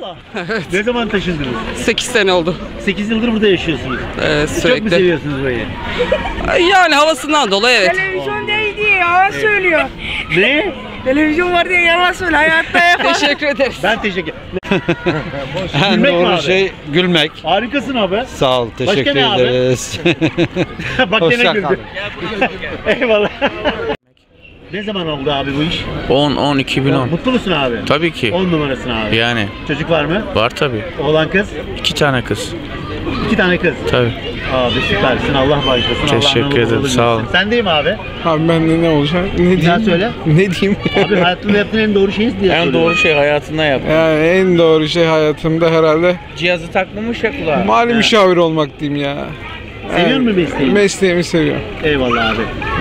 Valla. Evet. Ne zaman taşındınız? 8 sene oldu. 8 yıldır burada yaşıyorsunuz. Sürekli. Çok mu seviyorsunuz burayı? Yani havasından dolayı evet. Televizyon değil diye yalan söylüyor. Ne? Televizyon var diye yalan söyle. Hayatta yapalım. Teşekkür ederiz. Ben teşekkür ederim. En doğru şey gülmek. Harikasın abi. Sağ ol. Teşekkür ederiz. Bak gene güldü. Eyvallah. Ne zaman oldu abi bu iş? 10-12 bin 10. Mutlu musun abi? Tabii ki. 10 numarasın abi. Yani. Çocuk var mı? Var tabii. Oğlan kız? 2 tane kız. 2 tane kız? Tabii. Abi süpersin, Allah bağışlasın. Teşekkür ederim, sağ ol. Sen değil mi abi? Abi ben de ne olacak? Ne diyeyim? Sen söyle. Ne diyeyim? Abi hayatında yaptığın en doğru şeyiz diye soruyorum. En doğru şey hayatında yaptım. Yani en doğru şey hayatımda herhalde. Cihazı takmamış ya kulağa. Mali müşavir olmak diyeyim ya. Seviyor musun mesleğini? Mesleğimi seviyorum. Eyvallah abi.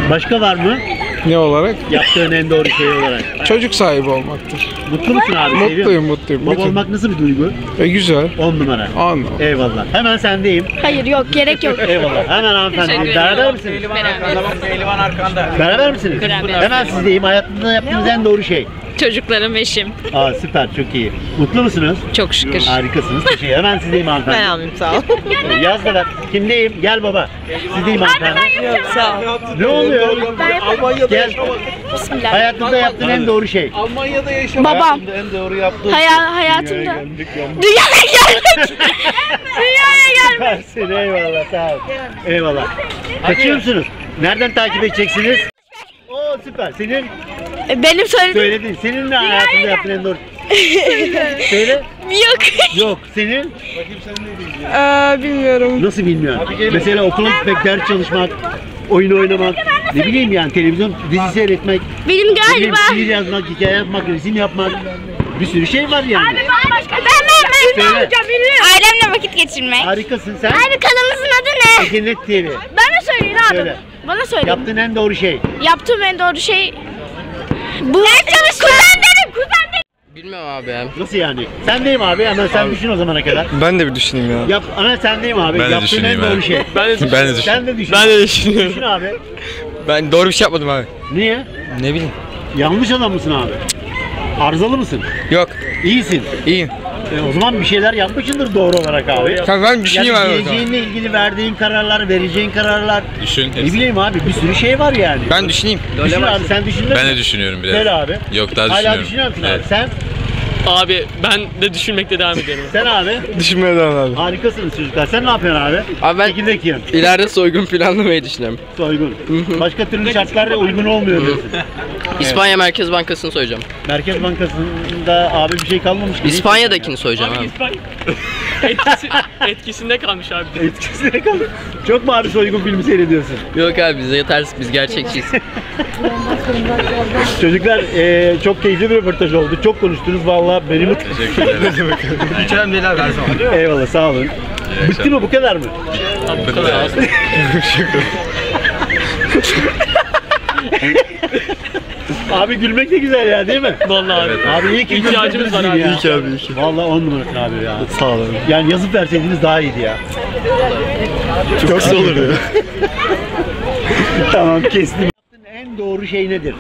Başka var mı? Ne olarak? Yaptığın en doğru şey olarak. Çocuk sahibi olmaktır. Mutlu musun abi? Mutluyum, mutluyum. Baba olmak nasıl bir duygu? Güzel. 10 numara. 10 numara. Eyvallah. Hemen sendeyim. Hayır yok, gerek yok. Eyvallah. Hemen hanımefendi. Beraber misiniz? Pehlivan arkanda. Beraber misiniz? Hemen sizdeyim. Hayatımda yaptığınız en doğru şey. Çocuklarım, eşim. Aa süper, çok iyi. Mutlu musunuz? Çok şükür. Harikasınız. Hemen sizdeyim hanımefendi. Ben almayayım, sağ ol. Yaz da bak. Kimdeyim? Gel baba. Sizdeyim hanımefendi. Sağ ol. Ne oluyor? Gel. Hayatımda yaptığın en doğru şey. Almanya'da yaşamak. Babam. Hayatımda. Dünyaya geldik. Dünyaya geldik. Eyvallah, sağ ol. Eyvallah. Kaçıyor musunuz? Nereden takip edeceksiniz? Oo süper. Senin? Benim söyledim. Senin ne hayatında yaptın en doğru? Söyle. Yok. Yok. Senin? Bakayım sen ne diyeceksin? Bilmiyorum. Nasıl bilmiyorum? Mesela okula gitmek, ders çalışmak, oyun oynamak, ne bileyim yani televizyon dizisi seyretmek. Benim galiba. Şiir yazmak, hikaye yapmak, resim yapmak. Bir sürü şey var yani. Abi ben ailemle vakit geçirmek. Harikasın sen. Abi kanalımızın adı ne? Egenet TV. Bana söyleyin abi. Söyle. Bana söyleyin. Yaptığın en doğru şey. Yaptığım en doğru şey. Bu kuzen dedim. Bilmem abi yani. Nasıl yani? Sendeyim abi, hemen sen abi, düşün o zamana kadar. Ben de bir düşüneyim ya. Yap, ana sendeyim abi. Ben de düşüneyim abi. Şey. Ben de düşüneyim. Sen de düşün. Ben de düşünüyorum. Düşün abi. Ben doğru bir şey yapmadım abi. Niye? Ne bileyim. Yanlış adam mısın abi? Arızalı mısın? Yok. İyisin. İyiyim. O zaman bir şeyler yapmışsındır doğru olarak abi. Tabii ben düşüneyim abi. Geleceğinle ilgili verdiğin kararlar, vereceğin kararlar. Düşün. Ne bileyim abi, bir sürü şey var yani. Ben düşüneyim. Düşün abi, sen düşündün mü? Ben de düşünüyorum biraz. Gel abi. Yok daha düşünüyorum. Hala düşünüyor musun abi? Sen? Abi ben de düşünmekte devam ediyorum. Sen abi? Düşünmeye devam abi. Harikasınız çocuklar. Sen ne yapıyorsun abi? Abi ben ileride soygun planlamayı düşünüyorum. Soygun. Başka türlü şartlarla uygun olmuyor diyorsun. İspanya evet. Merkez Bankası'nı soyacağım. Merkez Bankası'nda abi bir şey kalmamış ki. İspanya'dakini soyacağım abi. Etkisinde kalmış abi. Etkisinde kalmış. Çok mu abi soygun filmi seyrediyorsun? Yok abi bize ters, biz gerçekçiyiz. Çocuklar çok keyifli bir röportaj oldu. Çok konuştunuz vallahi. Benim teşekkür ederim. İçerim neler versin. Eyvallah, sağ olun. Bitti mi, bu kadar mı? Bu kadar. Abi gülmek de güzel ya, değil mi? Vallahi evet, abi. Abi iyi ki ihtiyacımız var abi. İyi ki abi, iyi ki. Vallahi 10 numarasın abi ya. Sağ olun. Yani yazıp verseydiniz daha iyiydi ya. Çok sağ olun. Tamam, kestim. En doğru şey nedir?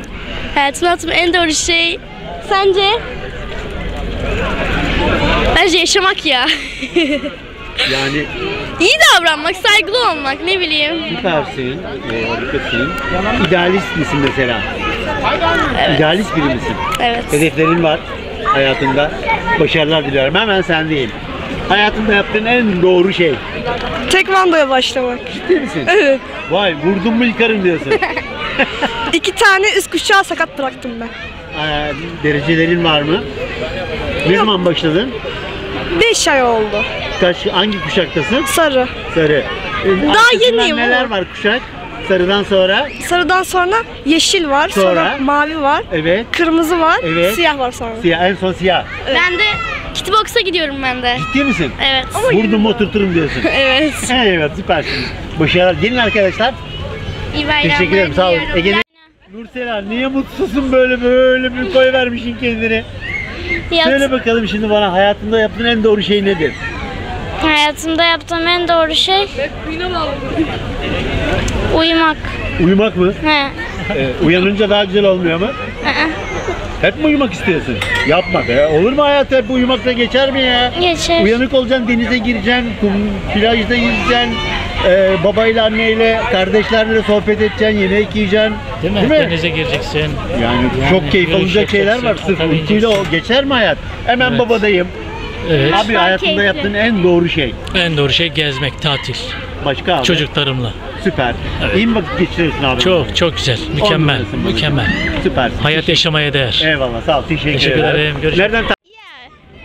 Hayatımda en doğru şey sence? Bence yaşamak ya. Yani iyi davranmak, saygılı olmak, ne bileyim. Süpersin, harikasın. İdealist misin mesela? Evet. İdealist biri misin? Evet. Hedeflerin var hayatında. Başarılar diliyorum. Hemen sendeyim. Hayatında yaptığın en doğru şey? Tekvandoya başlamak. Ciddi misin? Evet. Vay, vurdun mu yıkarım diyorsun. 2 tane üst kuşağı sakat bıraktım ben. Derecelerin var mı? Ne zaman başladın? 5 ay oldu. Hangi kuşaktasın? Sarı. Sarı. Daha yeniyim. Neler var kuşak? Sarıdan sonra? Sarıdan sonra yeşil var, sonra mavi var, evet. Kırmızı var, evet. Siyah var sonra. Siyah, en son siyah. Evet. Ben de kickbox'a gidiyorum ben de. Ciddi misin? Evet. Vurdum mu oturturum diyorsun. Evet. Evet, süpersiniz. Başarılar. Gelin arkadaşlar. İyi bayramlar. Teşekkür ederim, sağ olun. Nursel, niye mutsuzsun, böyle bir koy vermişin kendini? Söyle bakalım şimdi bana, hayatında yaptığın en doğru şey nedir? Hayatımda yaptığım en doğru şey uyumak. Uyumak mı? He. Uyanınca daha güzel olmuyor mu? Hep mi uyumak istiyorsun? Yapma be. Olur mu hayat, hep uyumakla geçer mi ya? Geçer. Uyanık olacaksın, denize gireceksin, plajda yüzeceksin, babayla, anneyle, kardeşlerle sohbet edeceksin, yemek yiyeceksin. Değil mi? Denize gireceksin. Yani çok keyif alacak şeyler var. Sırf uykuyla geçer mi hayat? Hemen evet. Babadayım. Evet. Abi hayatında yaptığın en doğru şey. En doğru şey gezmek, tatil. Başka abi? Çocuklarımla. Süper. Evet. İyi mi vakit geçiriyorsun abi? Çok güzel. Mükemmel. Mükemmel. Süper. Hayat yaşamaya değer. Eyvallah. Sağ ol. Teşekkür ederim. Görüşürüz. Nereden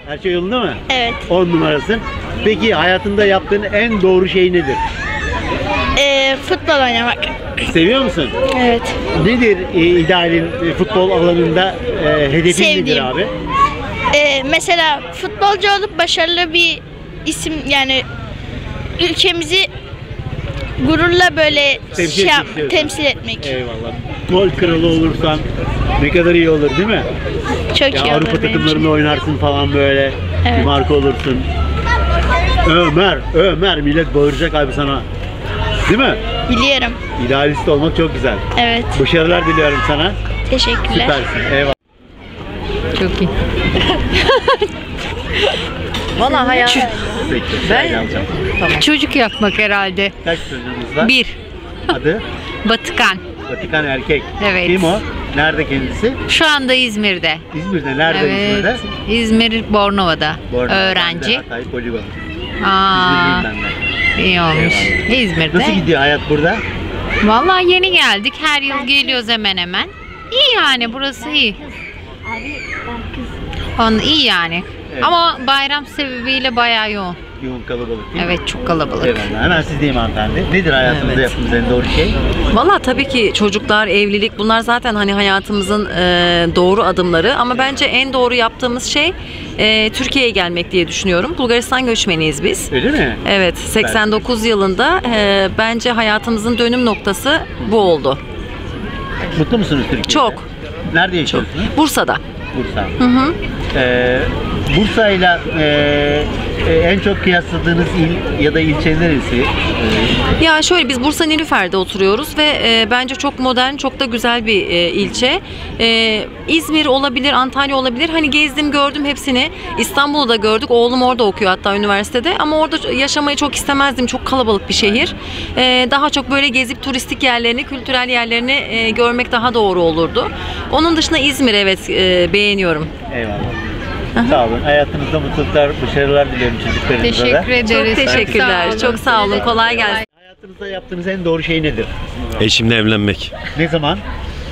her şey yolunda mı? Evet. 10 numarasın. Peki hayatında yaptığın en doğru şey nedir? Futbol oynamak. Seviyor musun? Evet. Nedir idealin futbol alanında hedefin nedir abi? Mesela futbolcu olup başarılı bir isim, yani ülkemizi gururla böyle temsil etmek. Eyvallah. Gol kralı olursan ne kadar iyi olur değil mi? Çok ya, iyi Avrupa takımlarında oynarsın falan böyle. Evet. Bir marka olursun. Ömer millet bağıracak abi sana. Değil mi? Biliyorum. İdealist olmak çok güzel. Evet. Başarılar diliyorum sana. Teşekkürler. Süpersin. Eyvallah. Çok iyi. Valla hayal. Ben tamam. Çocuk yapmak herhalde. Kaç çocuğunuz var? Bir. Adı? Batıkan. Batıkan erkek. Evet. Kim o? Nerede kendisi? Şu anda İzmir'de. İzmir'de? Nerede evet. İzmir'de? İzmir, Bornova'da. Öğrenci. Hatay, Poligon. İyi olmuş. İzmir'de. Nasıl gidiyor hayat burada? Valla yeni geldik. Her yıl geliyoruz hemen hemen. İyi yani, burası iyi. İyi yani. Evet. Ama bayram sebebiyle bayağı yoğun. Yoğun, kalabalık. Evet, çok kalabalık. Evet, hemen siz diyeyim hanımefendi. Nedir hayatımızda yaptığımız en doğru şey? Valla tabii ki çocuklar, evlilik, bunlar zaten hani hayatımızın doğru adımları. Ama bence en doğru yaptığımız şey Türkiye'ye gelmek diye düşünüyorum. Bulgaristan göçmeniyiz biz. Öyle mi? Evet, 89 yılında bence hayatımızın dönüm noktası bu oldu. Mutlu musunuz Türkiye'de? Çok. Nerede yaşıyorsunuz? Bursa'da. Bursa. Bursa'yla en çok kıyasladığınız il ya da ilçe neresi? Ya şöyle, biz Bursa Nilüfer'de oturuyoruz ve bence çok modern, çok da güzel bir ilçe. İzmir olabilir, Antalya olabilir. Hani gezdim, gördüm hepsini. İstanbul'u da gördük. Oğlum orada okuyor hatta üniversitede. Ama orada yaşamayı çok istemezdim. Çok kalabalık bir şehir. Daha çok böyle gezip turistik yerlerini, kültürel yerlerini görmek daha doğru olurdu. Onun dışında İzmir evet beğeniyorum. Eyvallah. Sağ olun. Hayatınızda mutluluklar, başarılar diliyorum çocuklarınıza. Teşekkür ederiz. Çok teşekkürler. Çok sağ olun. Kolay gelsin. Hayatınızda yaptığınız en doğru şey nedir? Eşimle evlenmek. Ne zaman?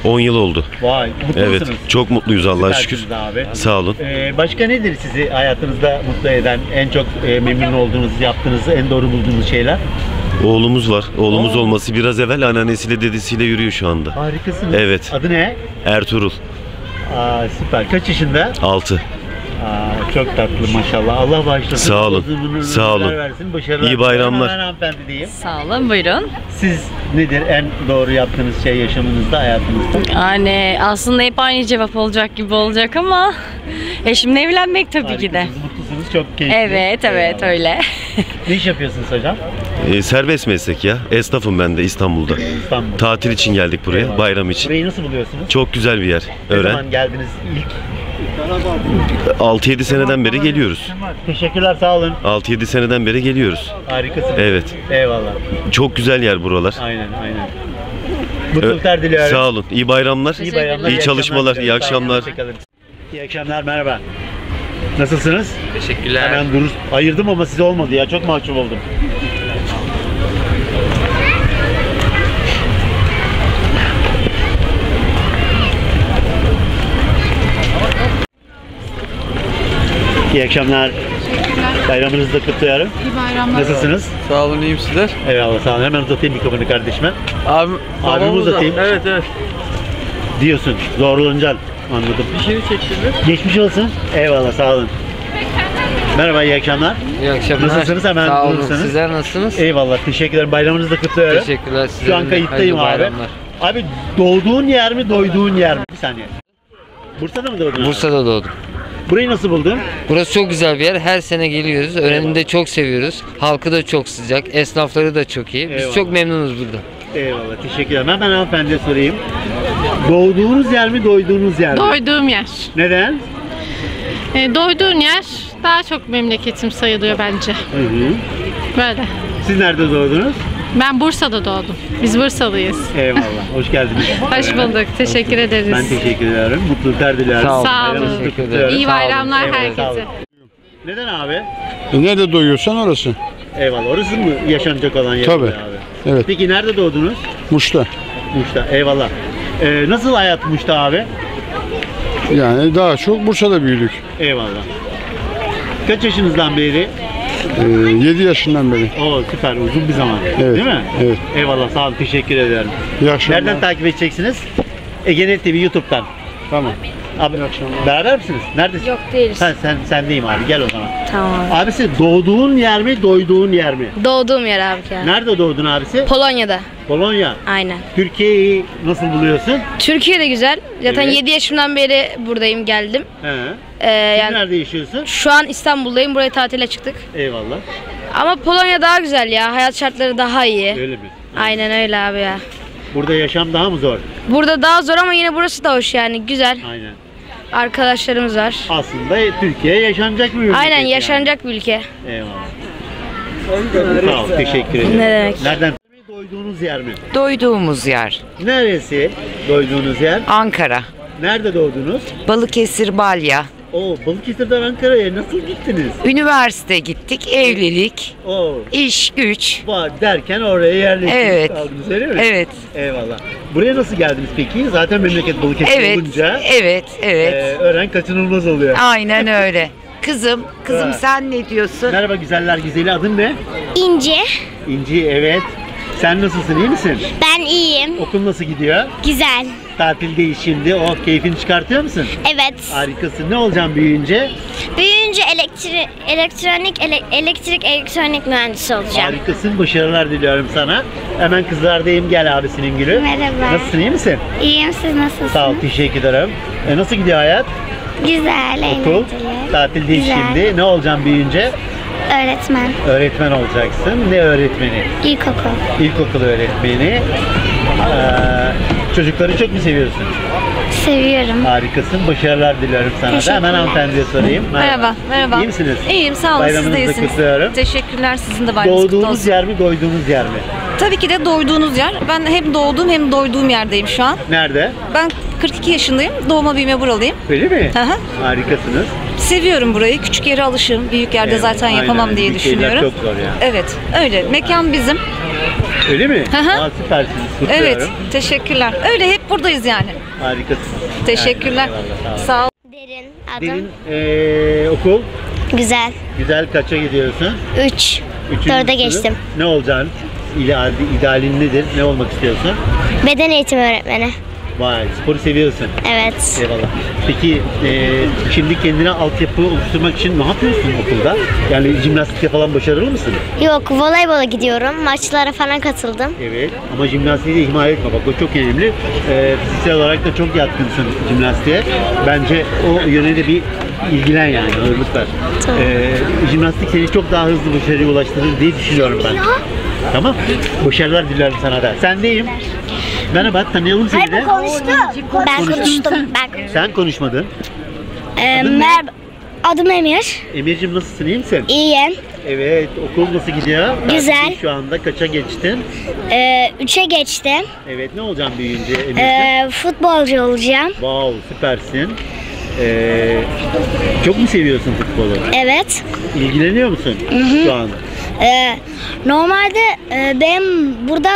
10 yıl oldu. Vay, mutlu musunuz? Evet, çok mutluyuz Allah'a şükür. Abi. Sağ olun. Başka nedir sizi hayatınızda mutlu eden, en çok memnun olduğunuz, yaptığınız, en doğru bulduğunuz şeyler? Oğlumuz var. Oğlumuz olması biraz evvel anneannesiyle, dedesiyle yürüyor şu anda. Harikasınız. Evet. Adı ne? Ertuğrul. Aa, süper. Kaç yaşında? 6. Aa, çok tatlı maşallah. Allah bağışlasın. Sağ olun. Sağ olun. Versin, İyi bayramlar. Sağ olun, buyurun. Siz nedir en doğru yaptığınız şey yaşamınızda, hayatınızda? Yani aslında hep aynı cevap olacak gibi olacak ama eşimle evlenmek tabii ki de. Mutlusunuz, çok keyifli. Evet, evet öyle. Ne iş yapıyorsunuz hocam? Serbest meslek ya. Esnafım ben de İstanbul'da. İstanbul. Tatil için geldik buraya, bayram için. Burayı nasıl buluyorsunuz? Çok güzel bir yer. Ne zaman geldiniz ilk? 6-7 seneden beri geliyoruz. Teşekkürler, sağ olun. 6-7 seneden beri geliyoruz. Harikasın. Evet. Eyvallah. Çok güzel yer buralar. Aynen. Mutluluklar diliyorum. Sağ olun. İyi bayramlar. İyi bayramlar. İyi çalışmalar. İyi akşamlar. İyi akşamlar. Merhaba. Nasılsınız? Teşekkürler. Hemen durur. Ayırdım ama size olmadı ya. Çok mahcup oldum. İyi akşamlar. Bayramınızı da kutluyorum. İyi bayramlar. Nasılsınız? Sağ olun, iyiyim, sizler? Eyvallah, sağ olun. Hemen uzatayım mikrofonu kardeşime. Abim uzatayım. Evet. Diyorsun, zorlanacaksın. Anladım. Bir şey çektirdim. Geçmiş olsun. Eyvallah, sağ olun. Merhaba, iyi akşamlar. İyi akşamlar. Nasılsınız? Hemen sağ olun. Sizler nasılsınız? Eyvallah, teşekkürler. Bayramınızı da kutluyorum. Teşekkürler. Şu an kayıttayım abi. Abi, doğduğun yer mi, doyduğun yer mi? Bir saniye. Bursa'da mı doğdun? Bursa'da doğdum. Burayı nasıl buldun? Burası çok güzel bir yer. Her sene geliyoruz. Öğrenimi de çok seviyoruz. Halkı da çok sıcak. Esnafları da çok iyi. Biz çok memnunuz burada. Eyvallah, teşekkür ederim. Hemen hanımefendiye sorayım. Doğduğunuz yer mi, doyduğunuz yer mi? Doyduğum yer. Neden? Doyduğun yer daha çok memleketim sayılıyor bence. Hı hı. Böyle. Siz nerede doğdunuz? Ben Bursa'da doğdum. Biz Bursalıyız. Eyvallah. Hoş geldiniz. Hoş bulduk. Teşekkür ederiz. Ben teşekkür ederim. Mutluluklar dilerim. Sağ olun. İyi bayramlar herkese. Neden abi? Nerede doyuyorsan orası. Eyvallah. Orası mı yaşanacak olan yer? Tabii. Abi? Evet. Peki nerede doğdunuz? Muş'ta. Muş'ta. Eyvallah. Nasıl hayat Muş'ta abi? Yani daha çok Bursa'da büyüdük. Eyvallah. Kaç yaşınızdan beri? 7 yaşından beri. Oo, süper, uzun bir zaman. Evet. Değil mi? Evet. Eyvallah, sağ olun, teşekkür ederim. İyi akşamlar. Nereden takip edeceksiniz? Egenet TV YouTube'dan. Tamam. Abi, beraber misiniz? Neredesin? Yok değiliz. Ha, sen deyim abi, gel o zaman. Tamam. Abisi, doğduğun yer mi, doyduğun yer mi? Doğduğum yer abi. Yani. Nerede doğdun abisi? Polonya'da. Polonya? Aynen. Türkiye'yi nasıl buluyorsun? Türkiye de güzel. Zaten evet. 7 yaşımdan beri buradayım, geldim. Yani nerede yaşıyorsun? Şu an İstanbul'dayım, buraya tatile çıktık. Eyvallah. Ama Polonya daha güzel ya, hayat şartları daha iyi. Öyle mi? Evet. Aynen öyle abi ya. Burada yaşam daha mı zor? Burada daha zor ama yine burası da hoş yani, güzel. Aynen. Arkadaşlarımız var. Aslında Türkiye yaşanacak bir ülke. Aynen, yaşanacak yani bir ülke. Eyvallah. Sağ ol, teşekkür ederim. Ne demek? Nereden? Doyduğunuz yer mi? Doyduğumuz yer. Neresi doyduğunuz yer? Ankara. Nerede doğdunuz? Balıkesir, Balya. Oo, Balıkesir'den Ankara'ya nasıl gittiniz? Üniversite gittik, evlilik, iş, güç. Var derken oraya yerleştiniz. Evet. Kaldınız, öyle mi? Evet. Eyvallah. Buraya nasıl geldiniz peki? Zaten memleket Balıkesir olunca. Evet, evet. Öğren kaçınılmaz oluyor. Aynen öyle. Kızım evet. Sen ne diyorsun? Merhaba güzeller güzeli, adın ne? İnci. İnci, evet. Sen nasılsın, iyi misin? Ben iyiyim. Okul nasıl gidiyor? Güzel. Tatildeyiz şimdi. Oh, keyfini çıkartıyor musun? Evet. Harikasın. Ne olacaksın büyüyünce? Büyüyünce elektronik mühendisi olacağım. Harikasın. Başarılar diliyorum sana. Hemen kızlardayım. Gel abisinin gülü. Merhaba. Nasılsın, iyi misin? İyiyim. Siz nasılsınız? Sağ ol, teşekkür ederim. Nasıl gidiyor hayat? Güzel. Okul. Eğlenceli. Tatildeyiz şimdi. Ne olacaksın büyüyünce? Öğretmen. Öğretmen olacaksın. Ne öğretmeni? İlkokul. İlkokul öğretmeni. Çocukları çok mu seviyorsun? Seviyorum. Harikasın. Başarılar diliyorum sana da. Hemen hanımefendiye sorayım. Merhaba. Merhaba. İyi misiniz? İyiyim. Sağ olun. Bayramınızı siz de iyisiniz. Kutluyorum. Teşekkürler. Sizin de bayramınız kutlu olsun. Doğduğunuz yer mi, doyduğunuz yer mi? Tabii ki de doyduğunuz yer. Ben hem doğduğum hem doyduğum yerdeyim şu an. Nerede? Ben 42 yaşındayım. Doğma büyüme buralıyım. Öyle mi? Hı. Harikasınız. Seviyorum burayı. Küçük yere alışırım. Büyük yerde zaten yapamam diye büyük düşünüyorum. Çok zor yani. Evet. Öyle. Mekan bizim. Öyle mi? Aa, süpersiniz. Kutluyorum. Evet. Teşekkürler. Öyle hep buradayız yani. Harikasınız. Teşekkürler. Eyvallah, sağ ol. Derin adım. Derin okul. Güzel. Güzel, kaça gidiyorsun? 3. 4'e geçtim. Ne olacaksın? İdealin nedir? Ne olmak istiyorsun? Beden eğitimi öğretmeni. Vay, sporu seviyorsun. Evet. Eyvallah. Peki şimdi kendine altyapı oluşturmak için ne yapıyorsun okulda? Yani jimnastikte falan başarılı mısın? Yok, voleybola gidiyorum. Maçlara falan katıldım. Evet, ama jimnastiği de ihmal etme. Bak, o çok önemli. Fiziksel olarak da çok yatkınsın jimnastiğe. Bence o yöne de bir ilgilen yani. Lütfen. Tamam. Jimnastik seni çok daha hızlı başarıya ulaştırır diye düşünüyorum ben. Tamam. Başarılar dilerim sana da. Sen neyim? Merhaba, tanıyalım seni de. Ben konuştum. Sen konuşmadın. Merhaba, adım Emir. Emir'cim, nasılsın, iyi misin? İyiyim. Evet, okul nasıl gidiyor? Güzel. Belki şu anda kaça geçtin? 3'e geçtim. Evet, ne olacaksın büyüyünce Emir'cim? Futbolcu olacağım. Wow, süpersin. Çok mu seviyorsun futbolu? Evet. İlgileniyor musun şu an? Normalde ben burada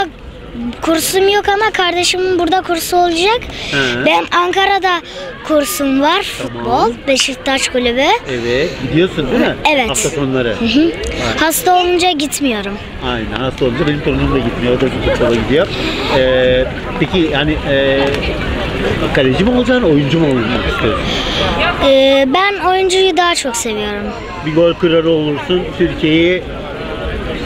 kursum yok ama kardeşimin burada kursu olacak. Ben Ankara'da kursum var. Tamam. Futbol, Beşiktaş Kulübü. Evet. Gidiyorsun değil mi? Evet. Hafta sonları. Hasta olunca gitmiyorum. Aynen, hasta olunca benim torunum da gitmiyor. O da futbola gidiyor. Peki yani kaleci mi olacaksın, oyuncu mu olmak istiyorsun? Ben oyuncuyu daha çok seviyorum. Bir gol kırarı olursun, Türkiye'yi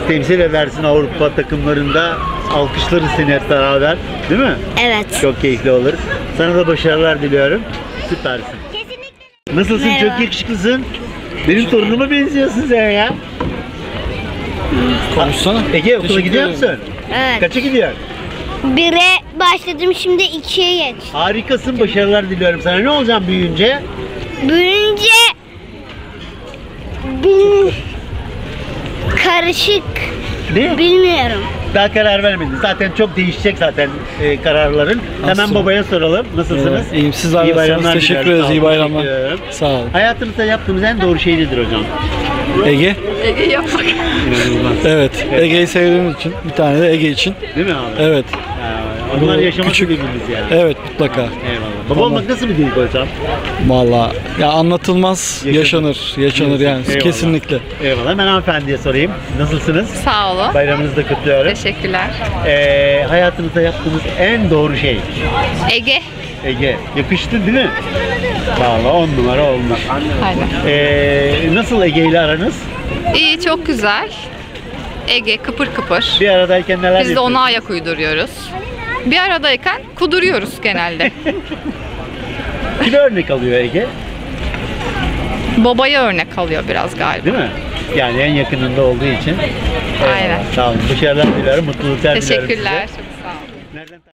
temsil edersin Avrupa takımlarında. Alkışlarız seni hep beraber, değil mi? Evet. Çok keyifli olur. Sana da başarılar diliyorum. Süpersin. Kesinlikle. Nasılsın? Merhaba. Çok yakışıklısın. Benim torunuma benziyorsun sen ya. Konuşsana. Ege, okula gidiyor musun? Evet. Kaça gidiyorsun? 1'e başladım, şimdi 2'ye geçtim. Harikasın, başarılar diliyorum sana. Ne olacağım büyüyünce? Büyüyünce karışık. Ne? Bilmiyorum. Daha karar vermediniz. Zaten çok değişecek zaten kararların. Hemen aslında babaya soralım. Nasılsınız? İyiyim. Siz iyi bayramlar. Teşekkür ederiz. İyi bayramlar. Sağ olun. Hayatımızda yaptığımız en doğru şey nedir hocam? Ege. Ege yapmak. Evet. Ege'yi sevdiğimiz için. Bir tane de Ege için. Değil mi abi? Evet. Onlar yaşamak küçük bilgimiz yani. Evet, mutlaka. Eyvallah. Baba olmak nasıl bir duygu hocam? Vallahi ya anlatılmaz, yaşanır yani. Eyvallah. Kesinlikle. Eyvallah. Hemen hanımefendiye sorayım. Nasılsınız? Sağ olun. Bayramınızı da kutluyorum. Teşekkürler. Hayatınızda yaptığınız en doğru şey? Ege. Ege. Yakıştı değil mi? Vallahi 10 numara olmaz. Aynen. Nasıl Ege ile aranız? İyi, çok güzel. Ege kıpır kıpır. Bir aradayken neler yapıyorsunuz? Biz de ona ayak uyduruyoruz. Bir aradayken kuduruyoruz genelde. Kim örnek alıyor Ege? Babaya örnek alıyor biraz galiba. Değil mi? Yani en yakınında olduğu için. Aynen. Sağ olun. Başarılar dilerim, mutluluklar dilerim. Teşekkürler. Çok sağ olun.